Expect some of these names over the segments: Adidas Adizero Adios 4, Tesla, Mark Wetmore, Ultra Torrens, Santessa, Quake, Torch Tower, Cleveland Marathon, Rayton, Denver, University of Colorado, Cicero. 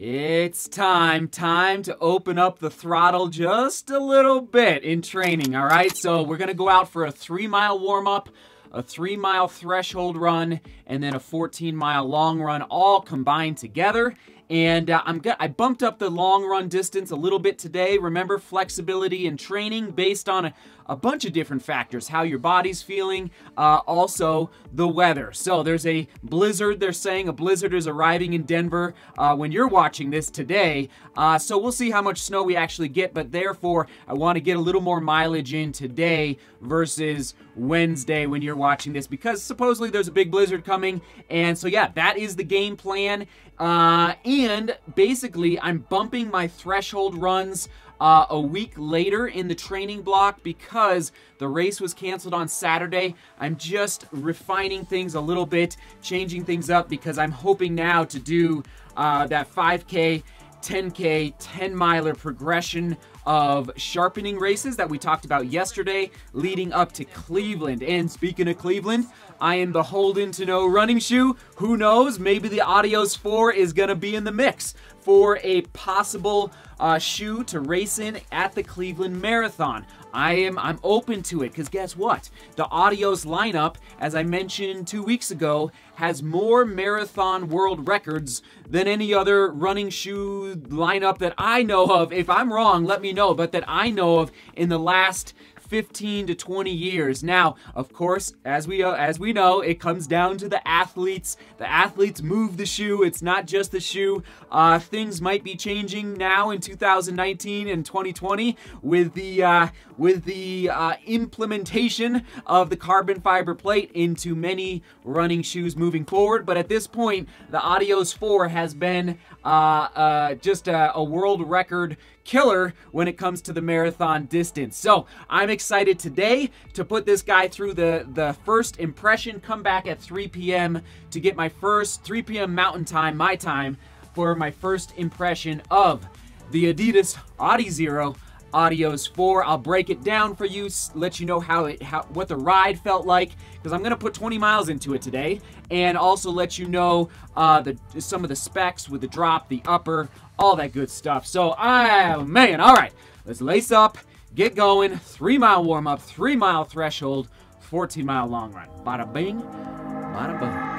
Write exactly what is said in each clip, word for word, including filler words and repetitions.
It's time, time to open up the throttle just a little bit in training, all right? So we're gonna go out for a three mile warm up, a three mile threshold run, and then a fourteen mile long run all combined together. And uh, I'm I bumped up the long run distance a little bit today. Remember, flexibility and training based on a, a bunch of different factors, how your body's feeling, uh, also the weather. So there's a blizzard, they're saying a blizzard is arriving in Denver uh, when you're watching this today. Uh, so we'll see how much snow we actually get, but therefore I want to get a little more mileage in today versus Wednesday when you're watching this, because supposedly there's a big blizzard coming. And so yeah, that is the game plan. Uh, and basically I'm bumping my threshold runs uh, a week later in the training block because the race was canceled on Saturday. I'm just refining things a little bit, changing things up, because I'm hoping now to do uh, that five K, ten K, ten miler progression of sharpening races that we talked about yesterday leading up to Cleveland. And speaking of Cleveland, I am beholden to no running shoe. Who knows? Maybe the Adios four is going to be in the mix for a possible uh, shoe to race in at the Cleveland Marathon. I am I'm open to it, because guess what? The Adios lineup, as I mentioned two weeks ago, has more marathon world records than any other running shoe lineup that I know of. If I'm wrong, let me know, but that I know of in the last fifteen to twenty years. Now, of course, as we uh, as we know, it comes down to the athletes. The athletes move the shoe. It's not just the shoe. Uh, things might be changing now in two thousand nineteen and twenty twenty with the uh, with the uh, implementation of the carbon fiber plate into many running shoes moving forward. But at this point, the Adios four has been uh, uh, just a, a world record killer when it comes to the marathon distance. So I'm excited today to put this guy through the, the first impression, come back at three P M to get my first three P M mountain time, my time, for my first impression of the Adidas Adizero Adios four. I'll break it down for you, let you know how it how, what the ride felt like, because I'm gonna put twenty miles into it today, and also let you know uh, the some of the specs with the drop, the upper, all that good stuff. So I oh man, all right, let's lace up, get going. Three mile warm up, three mile threshold, fourteen mile long run. Bada bing, bada boom.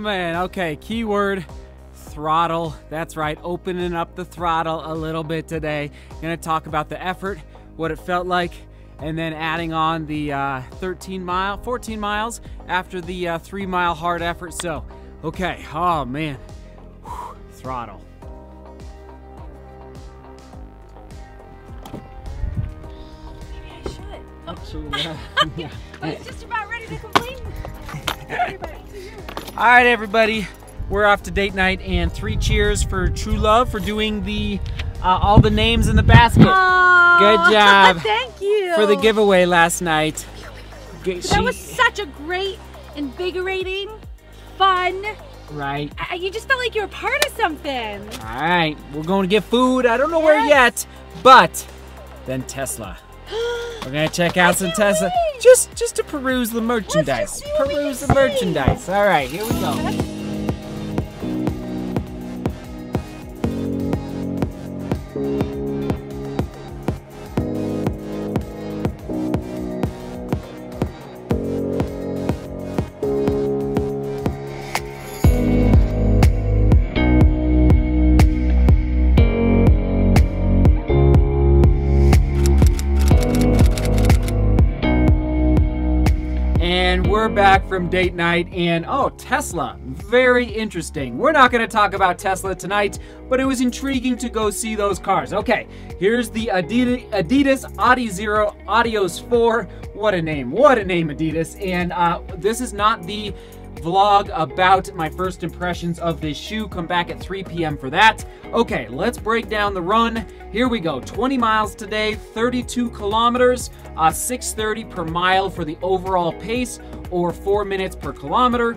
Man, okay, keyword throttle. That's right, opening up the throttle a little bit today. Gonna talk about the effort, what it felt like, and then adding on the uh, thirteen mile, fourteen miles after the uh, three mile hard effort. So, okay, oh man, whew, throttle. Maybe I should. soon. I was just about ready to complain. All right, everybody. We're off to date night, and three cheers for True Love for doing the uh, all the names in the basket. Aww, good job. Thank you for the giveaway last night. That she, was such a great, invigorating, fun. Right. I, you just felt like you were part of something. All right, we're going to get food. I don't know yes. where yet, but then Tesla. We're gonna check out Santessa just just to peruse the merchandise. Peruse the see. merchandise. All right, here we go. That's back from date night, and oh, Tesla, very interesting. We're not going to talk about Tesla tonight, but it was intriguing to go see those cars. Okay, here's the Adidas, Adidas Adizero Adios four. What a name, what a name, Adidas. And uh, this is not the vlog about my first impressions of this shoe. Come back at three p m for that. Okay, let's break down the run. Here we go, twenty miles today, thirty-two kilometers, uh, six thirty per mile for the overall pace, or four minutes per kilometer.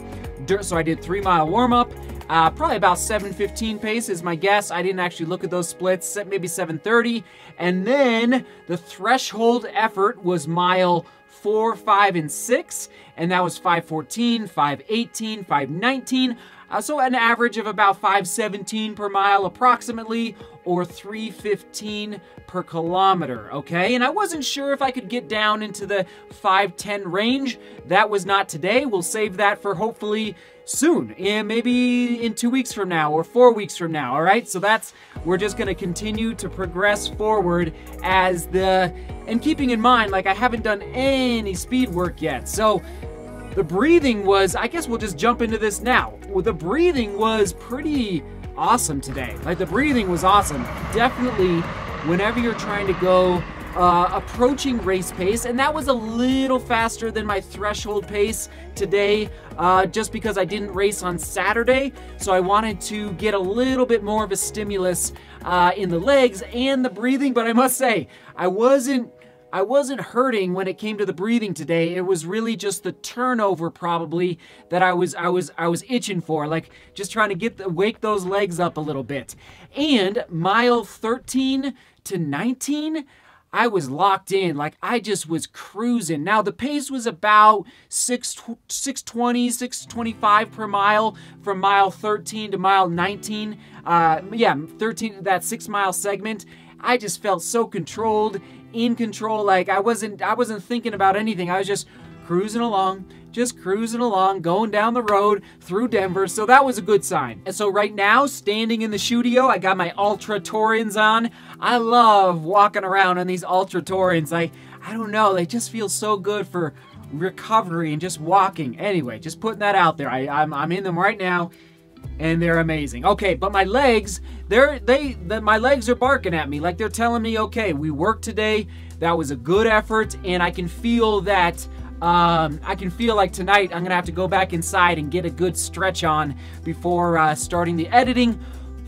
So I did three mile warm up, uh, probably about seven fifteen pace is my guess. I didn't actually look at those splits, maybe seven thirty. And then the threshold effort was mile four, five, and six, and that was five fourteen, five eighteen, five nineteen. Uh, so an average of about five seventeen per mile approximately, or three fifteen per kilometer, okay? And I wasn't sure if I could get down into the five ten range. That was not today. We'll save that for hopefully soon, and maybe in two weeks from now or four weeks from now, all right? So that's, we're just gonna continue to progress forward as the, and keeping in mind, like I haven't done any speed work yet. So the breathing was, I guess we'll just jump into this now. Well, the breathing was pretty awesome today. Like the breathing was awesome. Definitely whenever you're trying to go uh, approaching race pace, and that was a little faster than my threshold pace today, uh, just because I didn't race on Saturday. So I wanted to get a little bit more of a stimulus uh, in the legs and the breathing, but I must say, I wasn't I wasn't hurting when it came to the breathing today. It was really just the turnover probably that I was I was I was itching for, like just trying to get the, wake those legs up a little bit. And mile thirteen to nineteen, I was locked in, like I just was cruising. Now the pace was about six twenty, six twenty-five per mile from mile thirteen to mile nineteen. Uh, yeah, thirteen, that six mile segment. I just felt so controlled, in control, like I wasn't I wasn't thinking about anything. I was just cruising along, just cruising along, going down the road through Denver. So that was a good sign. And so right now, standing in the studio, I got my Ultra Torrens on. I love walking around on these Ultra Torrens. I, I don't know, they just feel so good for recovery and just walking. Anyway, just putting that out there. I, I'm, I'm in them right now, and they're amazing. Okay, but my legs, they're, they, the, my legs are barking at me. Like they're telling me, okay, we worked today. That was a good effort. And I can feel that, um, I can feel like tonight I'm gonna have to go back inside and get a good stretch on before uh, starting the editing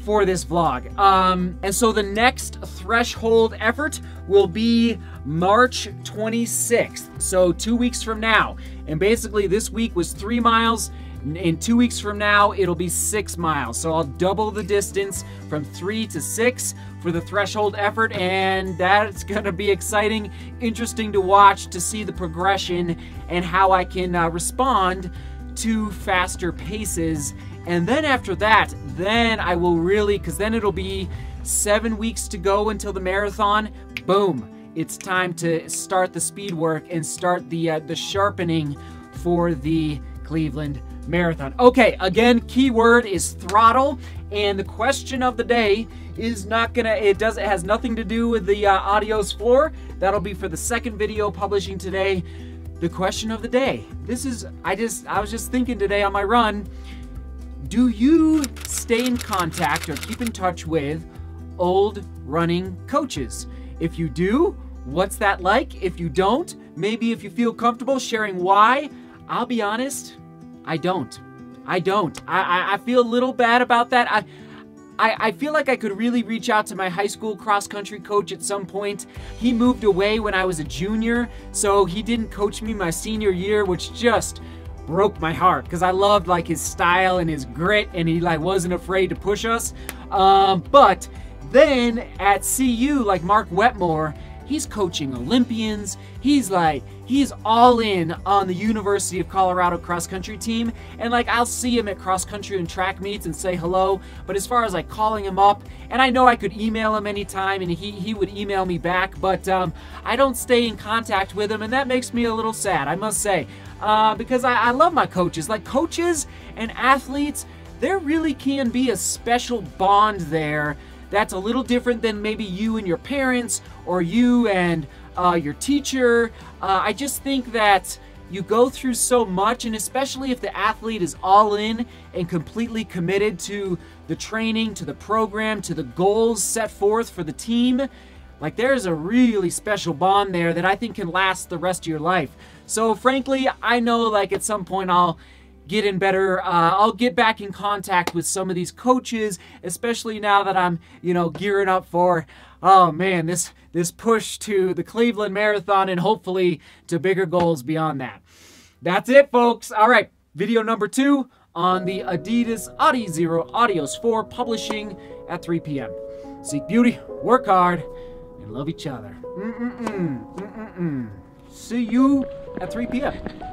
for this vlog. Um, and so the next threshold effort will be March twenty-sixth. So two weeks from now. And basically this week was three miles. In two weeks from now, it'll be six miles. So I'll double the distance from three to six for the threshold effort. And that's gonna be exciting, interesting to watch, to see the progression and how I can uh, respond to faster paces. And then after that, then I will really, cause then it'll be seven weeks to go until the marathon, boom. It's time to start the speed work and start the, uh, the sharpening for the Cleveland Marathon. Okay, again, keyword is throttle, and the question of the day is not gonna, it does it has nothing to do with the uh, Adios four. That'll be for the second video publishing today. The question of the day, this is, I just I was just thinking today on my run, do you stay in contact or keep in touch with old running coaches? If you do, what's that like? If you don't, Maybe if you feel comfortable sharing why. I'll be honest, I don't. I don't. I, I, I feel a little bad about that. I, I, I feel like I could really reach out to my high school cross-country coach at some point. He moved away when I was a junior, so he didn't coach me my senior year, which just broke my heart because I loved like his style and his grit, and he like wasn't afraid to push us. Um, but then at C U, like Mark Wetmore, he's coaching Olympians. He's like, he's all in on the University of Colorado cross country team. And like, I'll see him at cross country and track meets and say hello. But as far as like calling him up, and I know I could email him anytime and he, he would email me back, but um, I don't stay in contact with him. And that makes me a little sad, I must say, uh, because I, I love my coaches. Like coaches and athletes, there really can be a special bond there that's a little different than maybe you and your parents or you and uh, your teacher. Uh, I just think that you go through so much, and especially if the athlete is all in and completely committed to the training, to the program, to the goals set forth for the team, like there's a really special bond there that I think can last the rest of your life. So frankly, I know like at some point I'll get in better, uh, I'll get back in contact with some of these coaches, especially now that I'm, you know, gearing up for, oh man, this, this push to the Cleveland Marathon and hopefully to bigger goals beyond that. That's it, folks. All right, video number two on the Adidas Adizero Adios four, publishing at three P M Seek beauty, work hard, and love each other. Mm-mm-mm, mm-mm-mm. See you at three P M